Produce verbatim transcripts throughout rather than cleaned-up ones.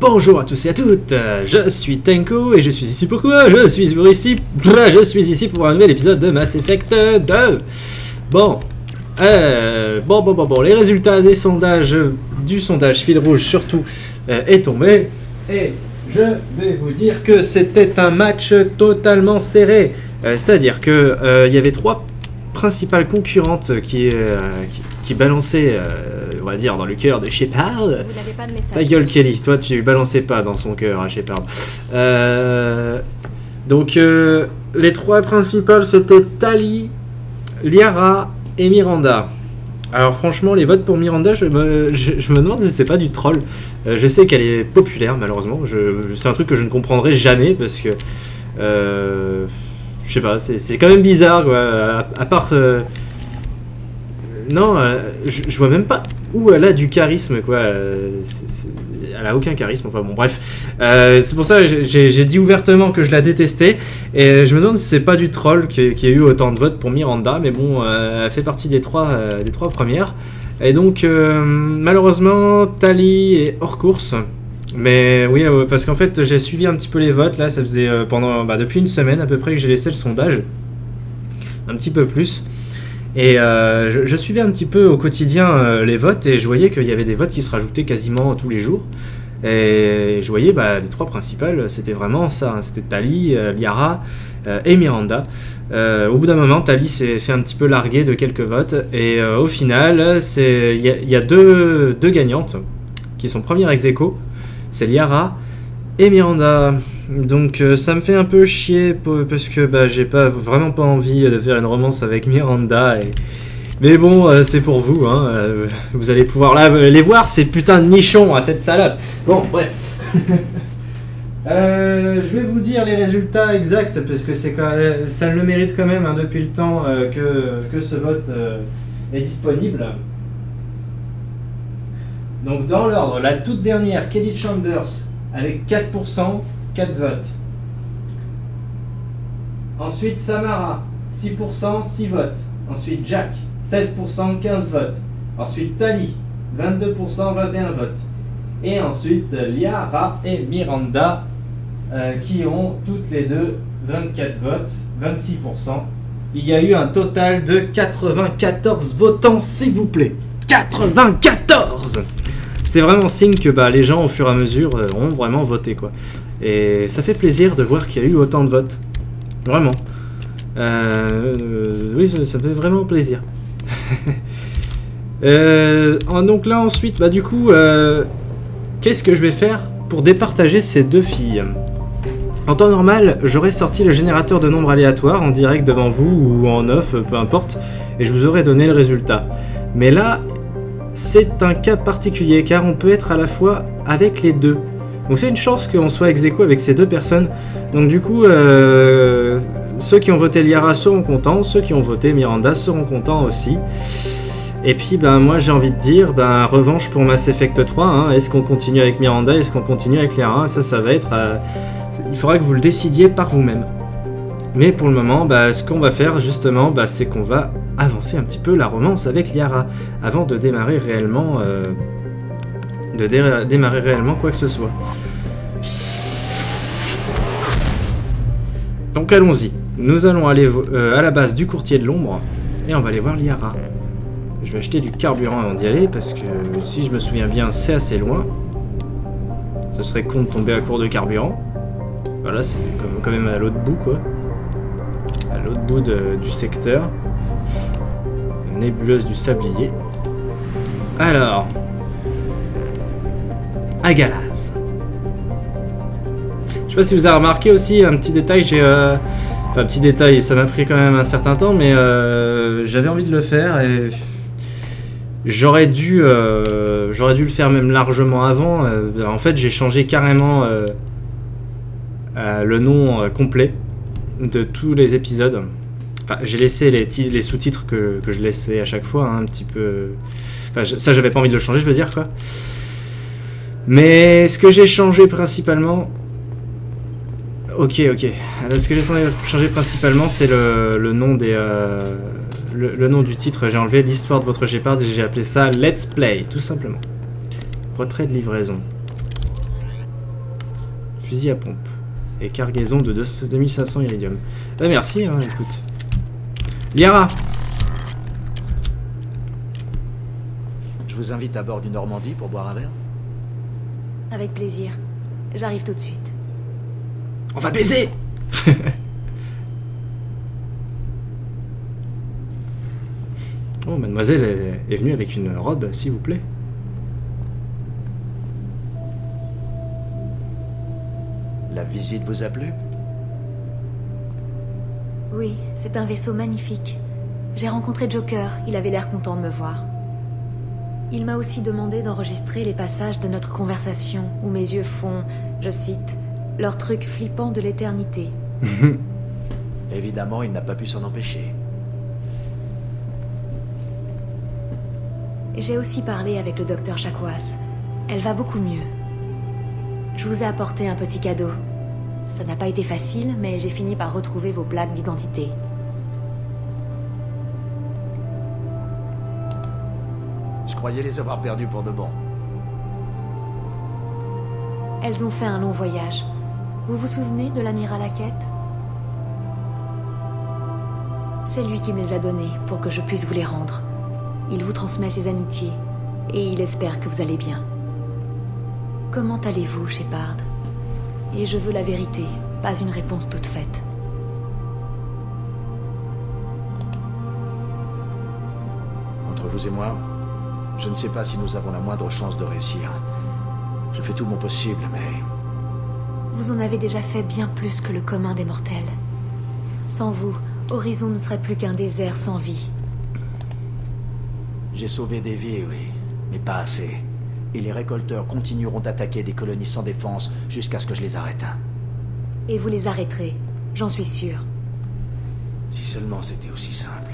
Bonjour à tous et à toutes, je suis Tenko et je suis ici pourquoi Je suis ici je suis ici pour un nouvel épisode de Mass Effect deux. Bon, euh, bon, bon, bon, bon, les résultats des sondages, du sondage fil rouge surtout, euh, est tombé. Et je vais vous dire que c'était un match totalement serré. Euh, C'est-à-dire qu'il euh, y avait trois principales concurrentes qui... Euh, qui Qui balançait, euh, on va dire, dans le cœur de Shepard. Vous n'avez pas de message. Ta gueule, Kelly. Toi, tu balançais pas dans son cœur à Shepard. Euh, donc, euh, les trois principales, c'était Tali, Liara et Miranda. Alors, franchement, les votes pour Miranda, je me, je, je me demande si c'est pas du troll. Euh, je sais qu'elle est populaire, malheureusement. Je, je, c'est un truc que je ne comprendrai jamais parce que, euh, je sais pas, c'est quand même bizarre, quoi. À, à part. Euh, Non, euh, je, je vois même pas où elle a du charisme, quoi. Euh, c'est, c'est, elle a aucun charisme, enfin bon, bref. Euh, c'est pour ça que j'ai dit ouvertement que je la détestais. Et je me demande si c'est pas du troll qui, qui a eu autant de votes pour Miranda. Mais bon, euh, elle fait partie des trois, euh, des trois premières. Et donc, euh, malheureusement, Tali est hors course. Mais oui, euh, parce qu'en fait, j'ai suivi un petit peu les votes. Là, ça faisait euh, pendant, bah, depuis une semaine à peu près que j'ai laissé le sondage. Un petit peu plus. Et euh, je, je suivais un petit peu au quotidien euh, les votes et je voyais qu'il y avait des votes qui se rajoutaient quasiment tous les jours. Et je voyais bah, les trois principales, c'était vraiment ça, hein, c'était Tali, euh, Liara euh, et Miranda. Euh, au bout d'un moment, Tali s'est fait un petit peu larguer de quelques votes et euh, au final, il y, y a deux, deux gagnantes qui sont premières ex-aequo, c'est Liara et Miranda. Donc euh, ça me fait un peu chier pour, parce que bah, j'ai pas, vraiment pas envie de faire une romance avec Miranda. Et... Mais bon, euh, c'est pour vous. Hein, euh, vous allez pouvoir là, les voir, ces putains de nichons à cette salope. Bon, bref. euh, je vais vous dire les résultats exacts parce que c'est quand même, ça le mérite quand même hein, depuis le temps euh, que, que ce vote euh, est disponible. Donc dans l'ordre, la toute dernière, Kelly Chambers avec quatre pour cent. quatre votes. Ensuite Samara, six pour cent, six votes. Ensuite Jack, seize pour cent, quinze votes. Ensuite Tali, vingt-deux pour cent, vingt et un votes. Et ensuite Liara et Miranda euh, qui ont toutes les deux vingt-quatre votes, vingt-six pour cent. Il y a eu un total de quatre-vingt-quatorze votants, s'il vous plaît. quatre-vingt-quatorze! C'est vraiment signe que bah, les gens, au fur et à mesure, euh, ont vraiment voté, quoi. Et ça fait plaisir de voir qu'il y a eu autant de votes. Vraiment. Euh, euh, oui, ça, ça fait vraiment plaisir. euh, donc là, ensuite, bah, du coup, euh, qu'est-ce que je vais faire pour départager ces deux filles? En temps normal, j'aurais sorti le générateur de nombres aléatoires en direct devant vous ou en off, peu importe, et je vous aurais donné le résultat. Mais là... c'est un cas particulier car on peut être à la fois avec les deux. Donc c'est une chance qu'on soit ex-aequo avec ces deux personnes. Donc du coup, euh, ceux qui ont voté Liara seront contents, ceux qui ont voté Miranda seront contents aussi. Et puis ben, moi j'ai envie de dire, ben, revanche pour Mass Effect trois, hein. Est-ce qu'on continue avec Miranda, est-ce qu'on continue avec Liara? Ça, ça va être... Euh, il faudra que vous le décidiez par vous-même. Mais pour le moment, bah, ce qu'on va faire justement, bah, c'est qu'on va avancer un petit peu la romance avec Liara avant de démarrer réellement, euh, de dé démarrer réellement quoi que ce soit. Donc allons-y. Nous allons aller euh, à la base du courtier de l'ombre et on va aller voir Liara. Je vais acheter du carburant avant d'y aller parce que si je me souviens bien, c'est assez loin. Ce serait con de tomber à court de carburant. Voilà, c'est quand même à l'autre bout quoi. À l'autre bout de, du secteur. Nébuleuse du sablier. Alors. À Galaz. Je sais pas si vous avez remarqué aussi un petit détail, j'ai... Euh... Enfin, petit détail, ça m'a pris quand même un certain temps, mais euh... j'avais envie de le faire et... J'aurais dû, euh... j'aurais dû le faire même largement avant. Euh... En fait, j'ai changé carrément euh... Euh, le nom euh, complet de tous les épisodes. Enfin, j'ai laissé les, les sous-titres que, que je laissais à chaque fois, hein, un petit peu... Enfin, je, ça, j'avais pas envie de le changer, je veux dire, quoi. Mais ce que j'ai changé principalement... Ok, ok. Alors, ce que j'ai changé principalement, c'est le, le nom des... Euh, le, le nom du titre. J'ai enlevé l'histoire de votre Shepard et j'ai appelé ça Let's Play, tout simplement. Retrait de livraison. Fusil à pompe. Et cargaison de deux mille cinq cents iridium. Ah, merci, hein, écoute. Liara! Je vous invite à bord du Normandie pour boire un verre. Avec plaisir. J'arrive tout de suite. On va baiser! Oh, mademoiselle est venue avec une robe, s'il vous plaît. La visite vous a plu? Oui, c'est un vaisseau magnifique. J'ai rencontré Joker, il avait l'air content de me voir. Il m'a aussi demandé d'enregistrer les passages de notre conversation, où mes yeux font, je cite, « leur truc flippant de l'éternité ». Évidemment, il n'a pas pu s'en empêcher. J'ai aussi parlé avec le docteur Chakwas. Elle va beaucoup mieux. Je vous ai apporté un petit cadeau. Ça n'a pas été facile, mais j'ai fini par retrouver vos plaques d'identité. Je croyais les avoir perdues pour de bon. Elles ont fait un long voyage. Vous vous souvenez de l'amiral Hackett? C'est lui qui me les a données pour que je puisse vous les rendre. Il vous transmet ses amitiés et il espère que vous allez bien. Comment allez-vous, Shepard? Et je veux la vérité, pas une réponse toute faite. Entre vous et moi, je ne sais pas si nous avons la moindre chance de réussir. Je fais tout mon possible, mais... Vous en avez déjà fait bien plus que le commun des mortels. Sans vous, Horizon ne serait plus qu'un désert sans vie. J'ai sauvé des vies, oui, mais pas assez. Et les récolteurs continueront d'attaquer des colonies sans défense jusqu'à ce que je les arrête. Et vous les arrêterez, j'en suis sûre. Si seulement c'était aussi simple.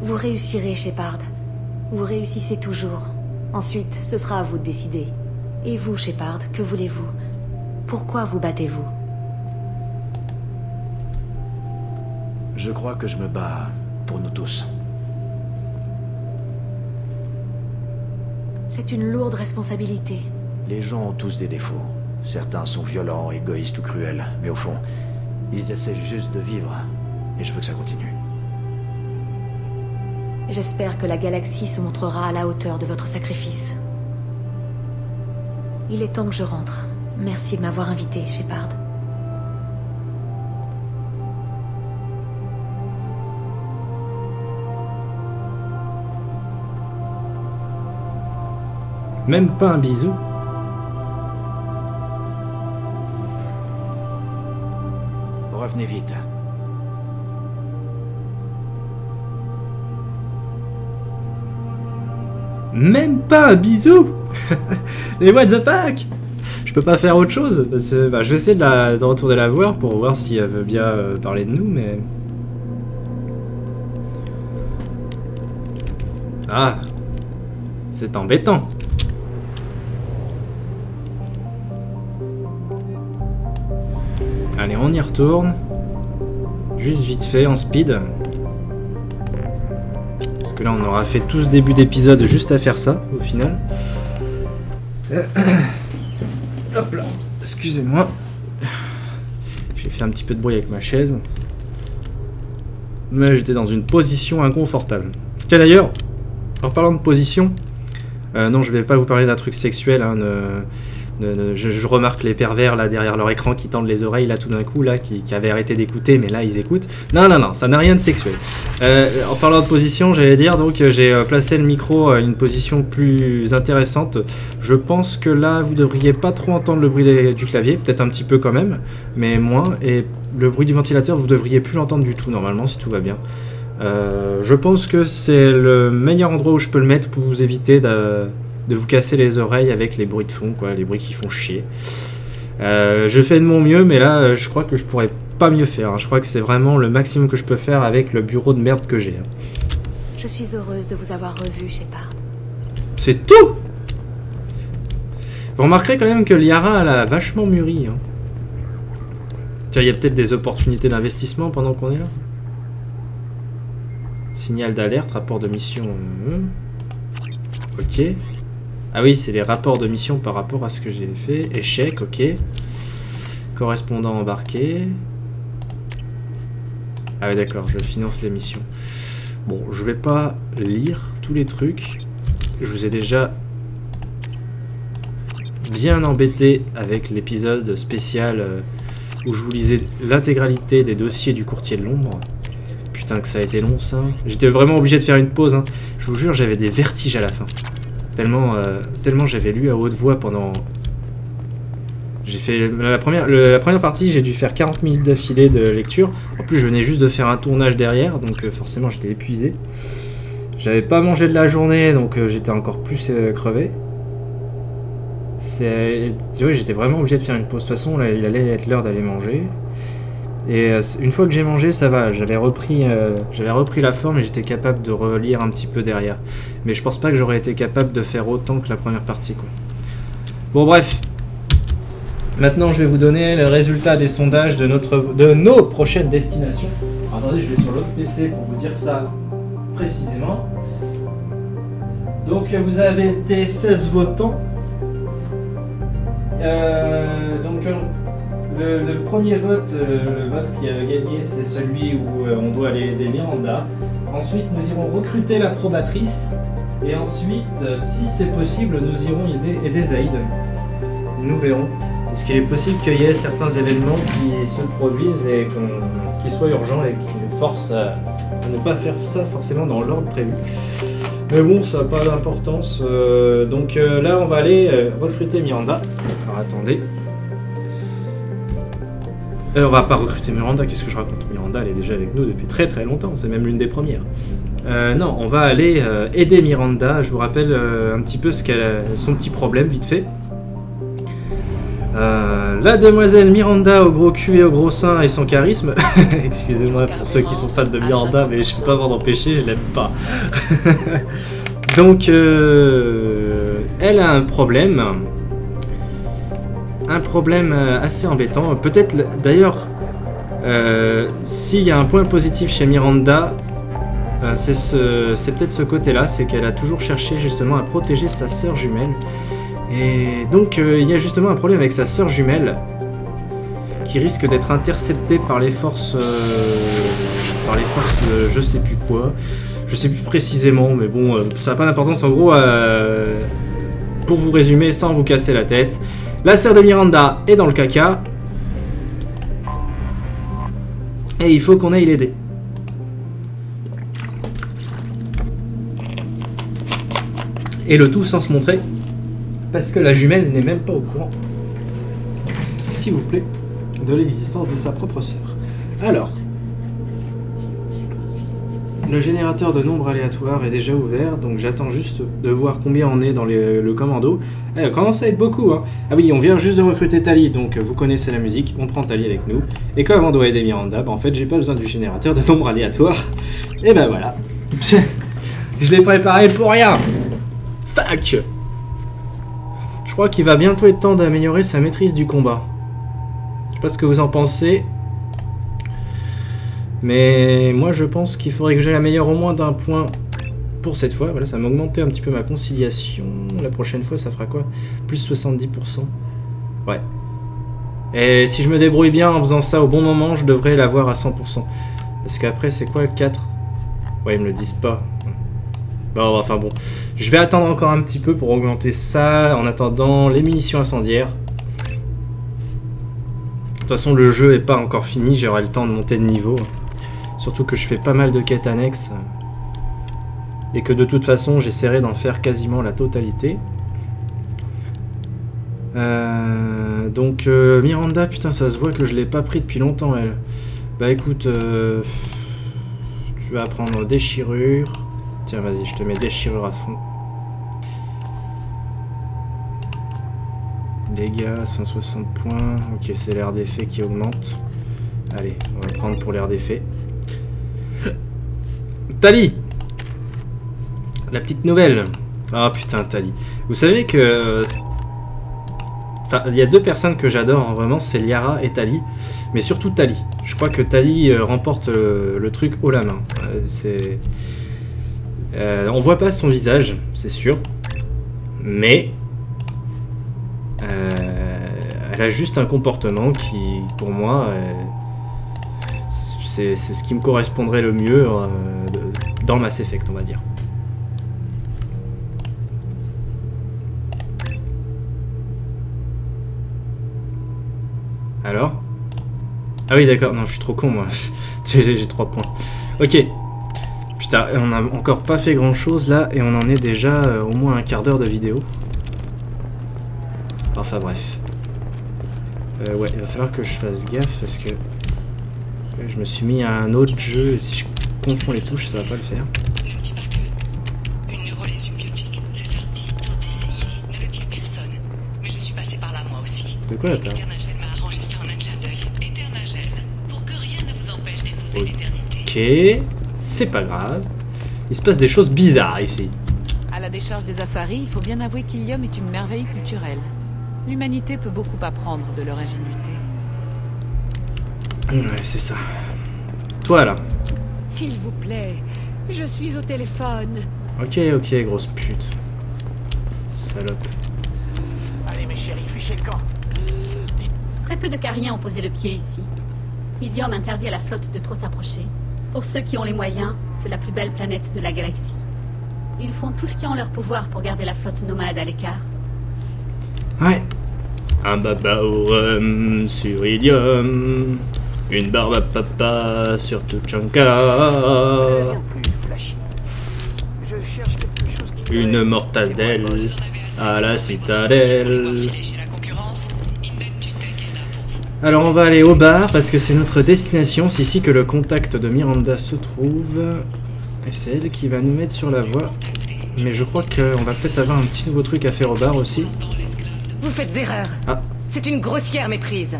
Vous réussirez, Shepard. Vous réussissez toujours. Ensuite, ce sera à vous de décider. Et vous, Shepard, que voulez-vous? Pourquoi vous battez-vous? Je crois que je me bats pour nous tous. C'est une lourde responsabilité. Les gens ont tous des défauts. Certains sont violents, égoïstes ou cruels. Mais au fond, ils essaient juste de vivre. Et je veux que ça continue. J'espère que la galaxie se montrera à la hauteur de votre sacrifice. Il est temps que je rentre. Merci de m'avoir invité, Shepard. Même pas un bisou. Revenez vite. Même pas un bisou. Et what the fuck? Je peux pas faire autre chose. Parce que, bah, je vais essayer de, la, de retourner la voir pour voir si elle veut bien euh, parler de nous, mais... Ah. C'est embêtant. Allez, on y retourne. Juste vite fait, en speed. Parce que là, on aura fait tout ce début d'épisode juste à faire ça, au final. Euh, hop là, excusez-moi. J'ai fait un petit peu de bruit avec ma chaise. Mais j'étais dans une position inconfortable. Tiens d'ailleurs, en parlant de position... Euh, non, je vais pas vous parler d'un truc sexuel, hein, ne... De, de, je, je remarque les pervers là derrière leur écran qui tendent les oreilles là tout d'un coup là qui, qui avaient arrêté d'écouter mais là ils écoutent. Non non non, ça n'a rien de sexuel. Euh, en parlant de position, j'allais dire donc j'ai placé le micro à une position plus intéressante. Je pense que là vous devriez pas trop entendre le bruit des, du clavier, peut-être un petit peu quand même, mais moins. Et le bruit du ventilateur vous devriez plus l'entendre du tout normalement si tout va bien. Euh, je pense que c'est le meilleur endroit où je peux le mettre pour vous éviter de de vous casser les oreilles avec les bruits de fond, quoi, les bruits qui font chier. Euh, je fais de mon mieux, mais là, je crois que je pourrais pas mieux faire. Hein. Je crois que c'est vraiment le maximum que je peux faire avec le bureau de merde que j'ai. Hein. Je suis heureuse de vous avoir revu, Shepard. C'est tout! Vous remarquerez quand même que Liara, elle a vachement mûri. Hein. Tiens, il y a peut-être des opportunités d'investissement pendant qu'on est là. Signal d'alerte, rapport de mission... Ok... Ah oui, c'est les rapports de mission par rapport à ce que j'ai fait. Échec, ok. Correspondant embarqué. Ah ouais, d'accord, je finance les missions. Bon, je vais pas lire tous les trucs. Je vous ai déjà bien embêté avec l'épisode spécial où je vous lisais l'intégralité des dossiers du courtier de l'ombre. Putain que ça a été long ça. J'étais vraiment obligé de faire une pause. Hein. Je vous jure, j'avais des vertiges à la fin. Tellement, euh, tellement j'avais lu à haute voix pendant... J'ai fait la première, la première partie, j'ai dû faire quarante minutes d'affilée de lecture. En plus, je venais juste de faire un tournage derrière, donc forcément, j'étais épuisé. J'avais pas mangé de la journée, donc j'étais encore plus crevé. C'est, tu vois, j'étais vraiment obligé de faire une pause. De toute façon, là, il allait être l'heure d'aller manger. Et une fois que j'ai mangé, ça va. J'avais repris, euh, j'avais repris la forme et j'étais capable de relire un petit peu derrière. Mais je pense pas que j'aurais été capable de faire autant que la première partie, quoi. Bon, bref. Maintenant, je vais vous donner le résultat des sondages de, notre, de nos prochaines destinations. Alors, attendez, je vais sur l'autre P C pour vous dire ça précisément. Donc, vous avez été seize votants. Euh, donc, le, le premier vote, le vote qui a gagné, c'est celui où on doit aller aider Miranda. Ensuite, nous irons recruter la probatrice. Et ensuite, si c'est possible, nous irons aider, aider Zaïd. Nous verrons. Est-ce qu'il est possible qu'il y ait certains événements qui se produisent et qui soient urgents et qui nous forcent à, à ne pas faire ça forcément dans l'ordre prévu. Mais bon, ça n'a pas d'importance. Euh, donc euh, là, on va aller euh, recruter Miranda. Alors attendez. Euh, on va pas recruter Miranda, qu'est-ce que je raconte? Miranda, elle est déjà avec nous depuis très très longtemps, c'est même l'une des premières. Euh, non, on va aller euh, aider Miranda. Je vous rappelle euh, un petit peu ce qu'elle a, son petit problème, vite fait. Euh, la demoiselle Miranda au gros cul et au gros sein et sans charisme. Excusez-moi pour ceux qui sont fans de Miranda, mais je peux pas m'en empêcher, je l'aime pas. Donc, euh, elle a un problème. Un problème assez embêtant. Peut-être, d'ailleurs, euh, s'il y a un point positif chez Miranda, euh, c'est ce, c'est peut-être ce côté-là, c'est qu'elle a toujours cherché justement à protéger sa sœur jumelle. Et donc euh, il y a justement un problème avec sa sœur jumelle qui risque d'être interceptée par les forces, euh, par les forces, euh, je sais plus quoi, je sais plus précisément, mais bon, euh, ça n'a pas d'importance. En gros, euh, pour vous résumer, sans vous casser la tête, la sœur de Miranda est dans le caca et il faut qu'on aille l'aider. Et le tout sans se montrer. Parce que la jumelle n'est même pas au courant, s'il vous plaît, de l'existence de sa propre sœur. Alors, le générateur de nombres aléatoires est déjà ouvert, donc j'attends juste de voir combien on est dans les, le commando. Elle commence à être beaucoup, hein. Ah oui, on vient juste de recruter Tali, donc vous connaissez la musique, on prend Tali avec nous. Et comme on doit aider Miranda, bah en fait j'ai pas besoin du générateur de nombres aléatoires. Et ben voilà, je l'ai préparé pour rien. Fuck! Je crois qu'il va bientôt être temps d'améliorer sa maîtrise du combat. Je sais pas ce que vous en pensez. Mais moi je pense qu'il faudrait que je l'améliore au moins d'un point pour cette fois. Voilà, ça m'a augmenté un petit peu ma conciliation. La prochaine fois ça fera quoi? Plus soixante-dix pour cent. Ouais. Et si je me débrouille bien en faisant ça au bon moment, je devrais l'avoir à cent pour cent. Parce qu'après c'est quoi, quatre? Ouais, ils me le disent pas. Bon, enfin bon, je vais attendre encore un petit peu pour augmenter ça, en attendant les munitions incendiaires. De toute façon, le jeu n'est pas encore fini, j'aurai le temps de monter de niveau. Surtout que je fais pas mal de quêtes annexes. Et que de toute façon, j'essaierai d'en faire quasiment la totalité. Euh, donc, euh, Miranda, putain, ça se voit que je l'ai pas pris depuis longtemps, elle. Bah écoute, euh, tu vas prendre déchirure. Tiens, vas-y, je te mets déchirure à fond. Dégâts, cent soixante points. Ok, c'est l'air d'effet qui augmente. Allez, on va prendre pour l'air d'effet. Tali! La petite nouvelle. Ah putain, Tali. Vous savez que... Enfin, il y a deux personnes que j'adore, hein, vraiment, c'est Liara et Tali. Mais surtout Tali. Je crois que Tali remporte le, le truc haut la main. C'est... Euh, on voit pas son visage, c'est sûr, mais euh, elle a juste un comportement qui, pour moi, c'est ce qui me correspondrait le mieux dans Mass Effect, on va dire. Alors ? Ah oui, d'accord. Non, je suis trop con, moi. J'ai trois points. Ok. Putain, on n'a encore pas fait grand-chose, là, et on en est déjà euh, au moins un quart d'heure de vidéo. Enfin, bref. Euh, ouais, il va falloir que je fasse gaffe, parce que je me suis mis à un autre jeu, et si je confonds les touches, ça va pas le faire. De quoi, là, t'as ? Ok, c'est pas grave. Il se passe des choses bizarres ici. À la décharge des Asari, il faut bien avouer qu'Ilium est une merveille culturelle. L'humanité peut beaucoup apprendre de leur ingénuité. Ouais, c'est ça. Toi là. S'il vous plaît, je suis au téléphone. Ok, ok, grosse pute. Salope. Allez mes chéris, fichez le camp. Très peu de Cariens ont posé le pied ici. Ilium interdit à la flotte de trop s'approcher. Pour ceux qui ont les moyens, c'est la plus belle planète de la galaxie. Ils font tout ce qui est en leur pouvoir pour garder la flotte nomade à l'écart. Ouais. Un baba au rhum sur Ilium. Une barbe à papa sur Tuchanka. Une mortadelle à la citadelle. Alors on va aller au bar parce que c'est notre destination, c'est ici que le contact de Miranda se trouve. Et c'est elle qui va nous mettre sur la voie. Mais je crois qu'on va peut-être avoir un petit nouveau truc à faire au bar aussi. Vous faites erreur. Ah. C'est une grossière méprise.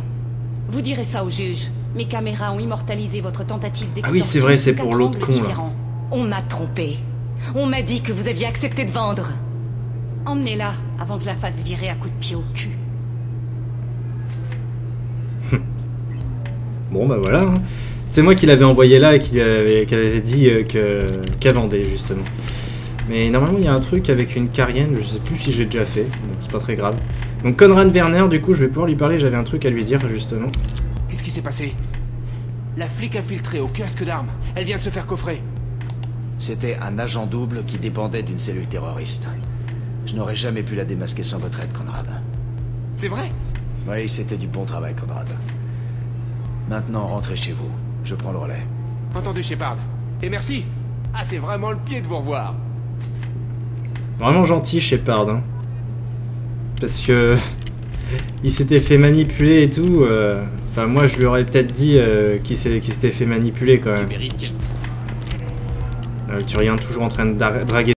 Vous direz ça au juge. Mes caméras ont immortalisé votre tentative d'extorsion. Ah oui c'est vrai, c'est pour l'autre con là. On m'a trompé. On m'a dit que vous aviez accepté de vendre. Emmenez-la avant que je la fasse virer à coups de pied au cul. Bon bah voilà, hein. C'est moi qui l'avais envoyé là et qui avait, qui avait dit euh, qu'elle vendait justement. Mais normalement il y a un truc avec une Carienne, je sais plus si j'ai déjà fait, donc c'est pas très grave. Donc Conrad Verner, du coup je vais pouvoir lui parler, j'avais un truc à lui dire justement. Qu'est-ce qui s'est passé? La flic a filtré au kiosque d'armes, elle vient de se faire coffrer. C'était un agent double qui dépendait d'une cellule terroriste. Je n'aurais jamais pu la démasquer sans votre aide, Conrad. C'est vrai? Oui, c'était du bon travail, Conrad. Maintenant, rentrez chez vous. Je prends le relais. Entendu, Shepard. Et merci. Ah, c'est vraiment le pied de vous revoir. Vraiment gentil, Shepard. Hein. Parce que... il s'était fait manipuler et tout. Euh... Enfin, moi, je lui aurais peut-être dit euh, qu'il s'était fait manipuler, quand même. Tu mérites quelque... euh, Turien, toujours en train de draguer.